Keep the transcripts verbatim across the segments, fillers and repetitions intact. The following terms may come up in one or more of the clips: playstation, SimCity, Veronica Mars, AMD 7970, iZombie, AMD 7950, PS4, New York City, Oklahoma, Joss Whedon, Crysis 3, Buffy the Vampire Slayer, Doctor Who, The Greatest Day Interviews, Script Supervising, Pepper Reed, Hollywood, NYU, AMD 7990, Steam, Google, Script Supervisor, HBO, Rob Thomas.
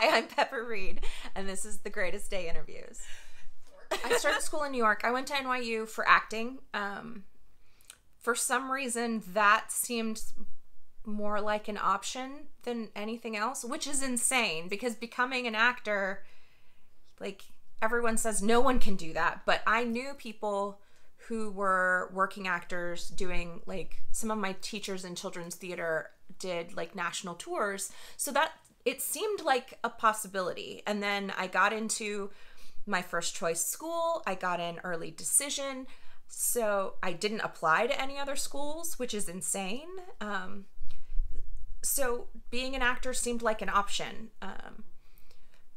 Hi, I'm Pepper Reed, and this is The Greatest Day Interviews. I started school in New York. I went to N Y U for acting. Um, for some reason, that seemed more like an option than anything else, which is insane, because becoming an actor, like, everyone says no one can do that, but I knew people who were working actors doing, like, some of my teachers in children's theater did, like, national tours, so that it seemed like a possibility. And then I got into my first choice school. I got in early decision, so I didn't apply to any other schools, which is insane. Um, so being an actor seemed like an option. Um,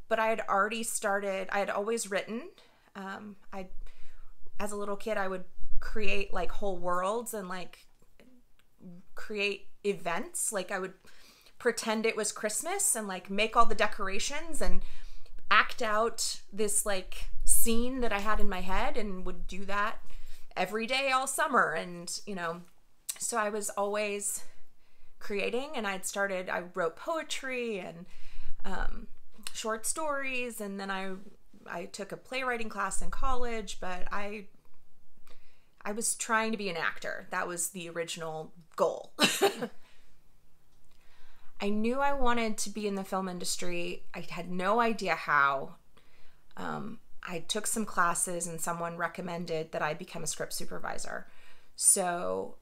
but I had already started, I had always written. Um, I, as a little kid, I would create, like, whole worlds and, like, create events. Like, I would pretend it was Christmas and, like, make all the decorations and act out this, like, scene that I had in my head, and would do that every day all summer. And, you know, so I was always creating, and I'd started, I wrote poetry and um, short stories, and then I I took a playwriting class in college, but I I was trying to be an actor. That was the original goal. I knew I wanted to be in the film industry. I had no idea how. Um, I took some classes, and someone recommended that I become a script supervisor. So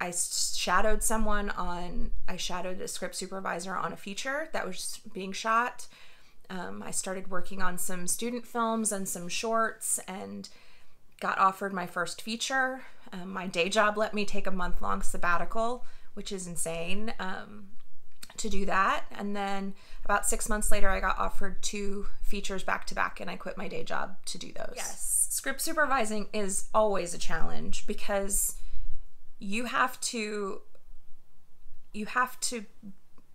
I shadowed someone on, I shadowed a script supervisor on a feature that was being shot. Um, I started working on some student films and some shorts, and got offered my first feature. Um, my day job let me take a month-long sabbatical, which is insane, um, to do that. And then about six months later, I got offered two features back-to-back, and I quit my day job to do those. Yes. Script supervising is always a challenge, because you have to, you have to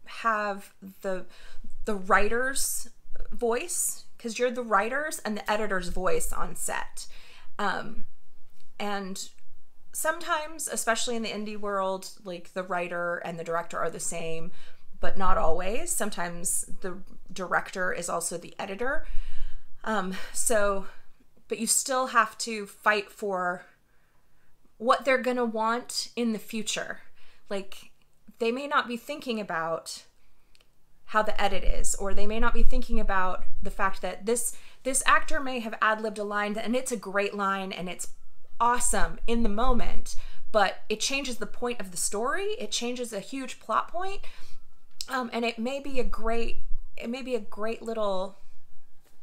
have the, the writer's voice, because you're the writer's and the editor's voice on set. Um, and sometimes, especially in the indie world, like, the writer and the director are the same, but not always. Sometimes the director is also the editor. Um, so, but you still have to fight for what they're gonna want in the future. Like, they may not be thinking about how the edit is, or they may not be thinking about the fact that this this actor may have ad-libbed a line, and it's a great line and it's awesome in the moment, but it changes the point of the story, it changes a huge plot point, um, and it may be a great it may be a great little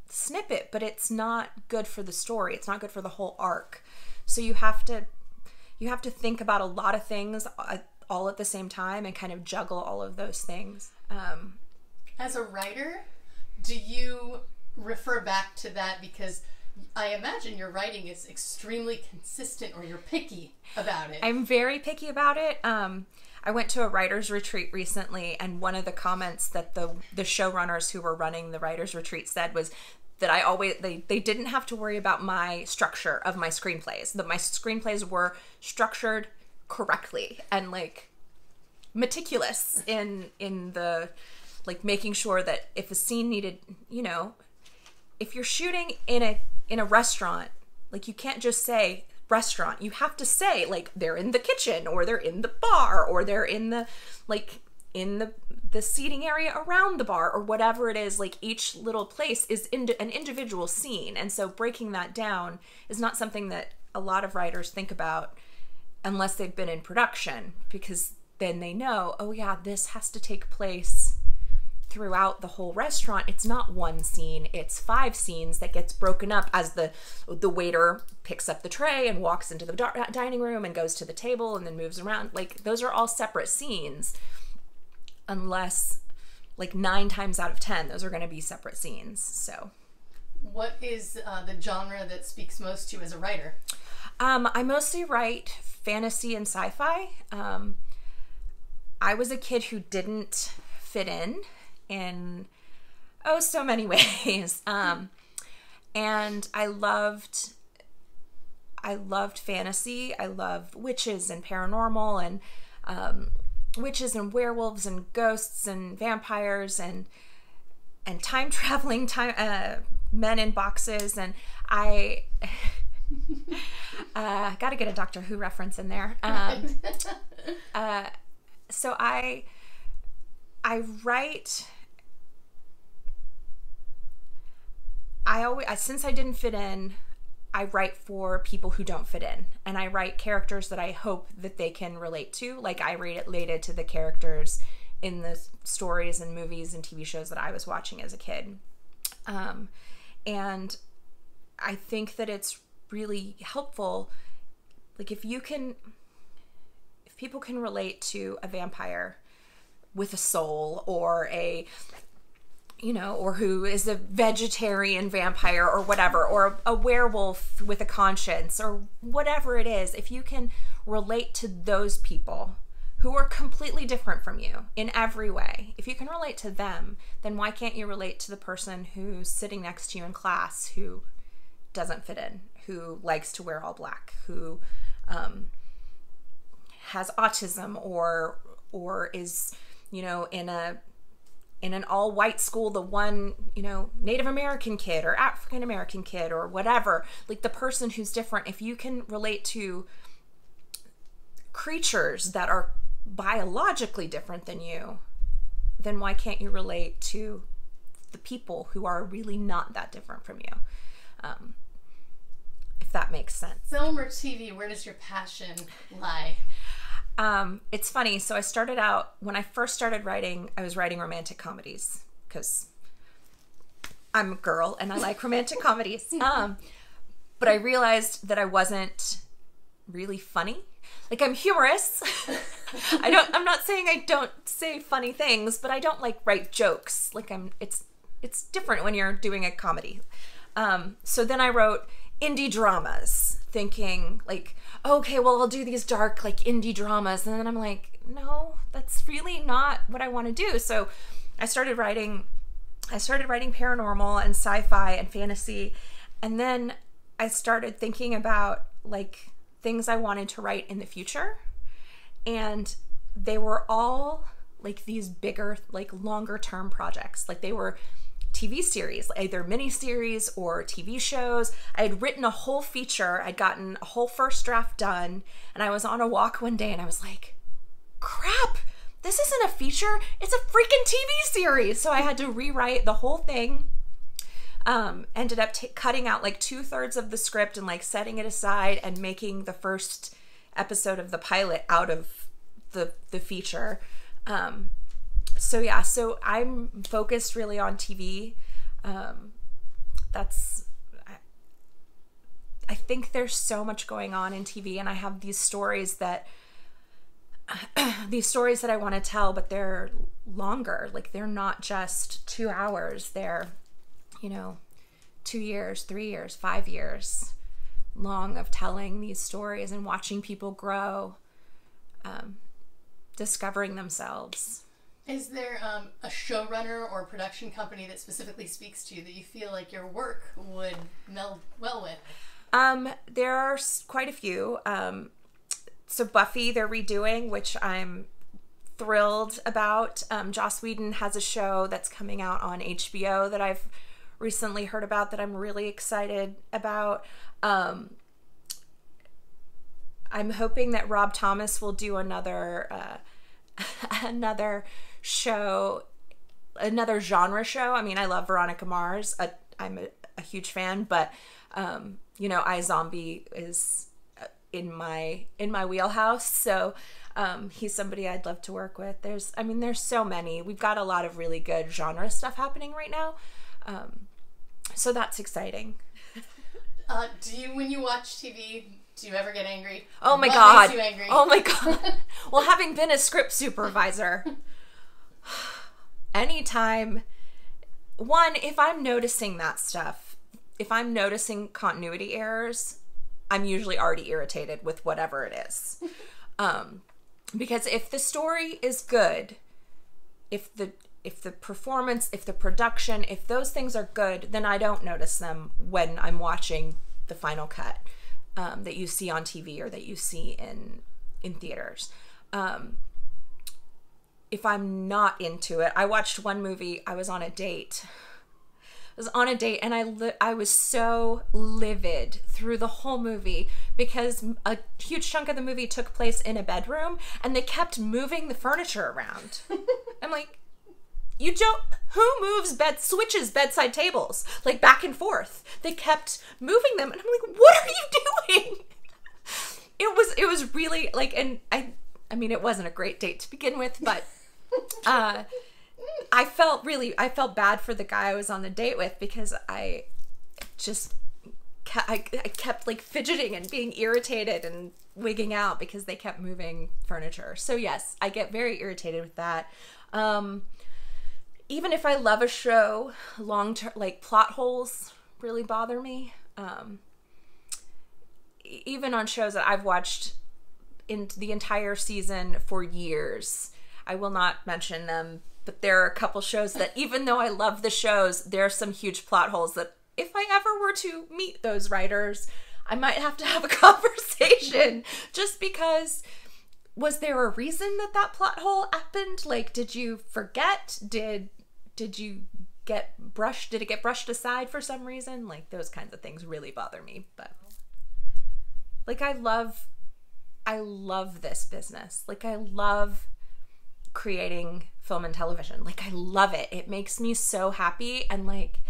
snippet, but it's not good for the story, it's not good for the whole arc. So you have to you have to think about a lot of things all at the same time, and kind of juggle all of those things. Um, As a writer, do you refer back to that? Because I imagine your writing is extremely consistent, or you're picky about it. I'm very picky about it. Um, I went to a writer's retreat recently, and one of the comments that the, the showrunners who were running the writer's retreat said was that I always, they, they didn't have to worry about my structure of my screenplays, that my screenplays were structured correctly and, like, meticulous in, in the... like, making sure that if a scene needed, you know, if you're shooting in a in a restaurant, like, you can't just say restaurant. You have to say, like, they're in the kitchen, or they're in the bar, or they're in the, like, in the the seating area around the bar, or whatever it is. Like, each little place is in an individual scene, and so breaking that down is not something that a lot of writers think about unless they've been in production, because then they know, oh yeah, this has to take place throughout the whole restaurant. It's not one scene, it's five scenes that gets broken up as the the waiter picks up the tray and walks into the dining room and goes to the table and then moves around. Like, those are all separate scenes, unless, like, nine times out of ten, those are going to be separate scenes. So what is uh, the genre that speaks most to you as a writer? Um, I mostly write fantasy and sci-fi. Um, I was a kid who didn't fit in in oh so many ways, um and I loved I loved fantasy. I loved witches and paranormal, and um witches and werewolves and ghosts and vampires, and and time traveling time uh, men in boxes, and I uh, got to get a Doctor Who reference in there. Um, uh, so I I write. I always since I didn't fit in, I write for people who don't fit in, and I write characters that I hope that they can relate to. Like, I related to the characters in the stories and movies and T V shows that I was watching as a kid. Um, and I think that it's really helpful. Like, if you can, if people can relate to a vampire with a soul, or a, you know, or who is a vegetarian vampire or whatever, or a, a werewolf with a conscience or whatever it is, if you can relate to those people who are completely different from you in every way, if you can relate to them, then why can't you relate to the person who's sitting next to you in class, who doesn't fit in, who likes to wear all black, who um, has autism, or or is, you know, in a in an all-white school, the one, you know, Native American kid or African American kid or whatever, like the person who's different. If you can relate to creatures that are biologically different than you, then why can't you relate to the people who are really not that different from you? Um, if that makes sense. Film or T V, where does your passion lie? Um, it's funny. So I started out, when I first started writing, I was writing romantic comedies because I'm a girl and I like romantic comedies. Um, but I realized that I wasn't really funny. Like, I'm humorous. I don't, I'm not saying I don't say funny things, but I don't like write jokes. Like, I'm, it's, it's different when you're doing a comedy. Um, so then I wrote indie dramas, thinking like, okay, well, I'll do these dark, like, indie dramas. And then I'm like, no, that's really not what I want to do. So I started writing, I started writing paranormal and sci-fi and fantasy. And then I started thinking about, like, things I wanted to write in the future. And they were all like these bigger, like, longer term projects. Like, they were T V series, either miniseries or T V shows. I had written a whole feature. I'd gotten a whole first draft done, and I was on a walk one day and I was like, crap, this isn't a feature, it's a freaking T V series. So I had to rewrite the whole thing. Um, ended up t cutting out like two thirds of the script and like setting it aside and making the first episode of the pilot out of the, the feature. Um, So yeah, so I'm focused really on T V. Um, that's, I, I think there's so much going on in T V, and I have these stories that, these stories that I want to tell, but they're longer. Like, they're not just two hours. They're, you know, two years, three years, five years long of telling these stories and watching people grow, um, discovering themselves. Is there um, a showrunner or production company that specifically speaks to you that you feel like your work would meld well with? Um, there are quite a few. Um, so Buffy, they're redoing, which I'm thrilled about. Um, Joss Whedon has a show that's coming out on H B O that I've recently heard about that I'm really excited about. Um, I'm hoping that Rob Thomas will do another uh, another. show, another genre show. I mean, I love Veronica Mars. I, I'm a, a huge fan, but um, you know, iZombie is in my in my wheelhouse. So um, he's somebody I'd love to work with. There's, I mean, there's so many. We've got a lot of really good genre stuff happening right now. Um, so that's exciting. Uh, do you, when you watch T V, do you ever get angry? Oh my God! What makes you angry? Oh my God! Well, having been a script supervisor. Anytime, one, if I'm noticing that stuff, if I'm noticing continuity errors, I'm usually already irritated with whatever it is. Um, because if the story is good, if the, if the performance, if the production, if those things are good, then I don't notice them when I'm watching the final cut, um, that you see on T V or that you see in, in theaters. Um, if I'm not into it. I watched one movie, I was on a date. I was on a date and I, li I was so livid through the whole movie because a huge chunk of the movie took place in a bedroom and they kept moving the furniture around. I'm like, you don't, who moves bed, switches bedside tables, like back and forth? They kept moving them and I'm like, what are you doing? It was, it was really like, and I, I mean, it wasn't a great date to begin with, but uh, I felt really, I felt bad for the guy I was on the date with because I just, kept, I, I kept like fidgeting and being irritated and wigging out because they kept moving furniture. So yes, I get very irritated with that. Um, even if I love a show, long-term, like plot holes really bother me. Um, even on shows that I've watched in the entire season for years, I will not mention them, but there are a couple shows that even though I love the shows, there are some huge plot holes that if I ever were to meet those writers, I might have to have a conversation just because, was there a reason that that plot hole happened? Like, did you forget? Did, did you get brushed? Did it get brushed aside for some reason? Like those kinds of things really bother me, but... Like, I love, I love this business. Like, I love creating film and television. Like, I love it. It makes me so happy. And, like,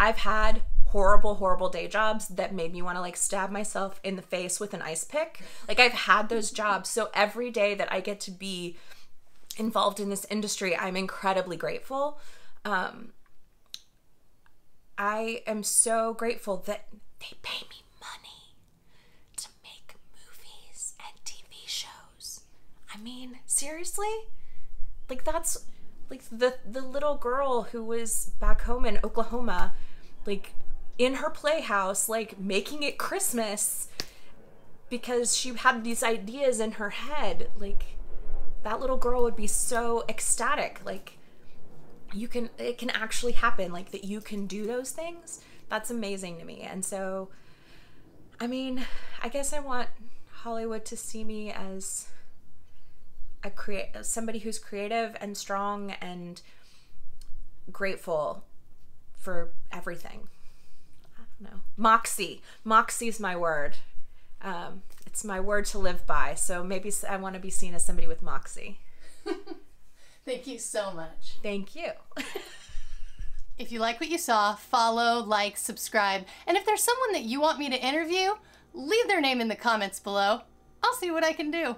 I've had horrible, horrible day jobs that made me want to, like, stab myself in the face with an ice pick. Like, I've had those jobs. So every day that I get to be involved in this industry, I'm incredibly grateful. Um, I am so grateful that they pay me money. I mean, seriously? Like, that's, like, the, the little girl who was back home in Oklahoma, like, in her playhouse, like, making it Christmas because she had these ideas in her head. Like, that little girl would be so ecstatic. Like, you can, it can actually happen, like, that you can do those things. That's amazing to me. And so, I mean, I guess I want Hollywood to see me as... A create somebody who's creative and strong and grateful for everything. I don't know. Moxie. Moxie's my word. Um, it's my word to live by. So maybe I want to be seen as somebody with moxie. Thank you so much. Thank you. If you like what you saw, follow, like, subscribe. And if there's someone that you want me to interview, leave their name in the comments below. I'll see what I can do.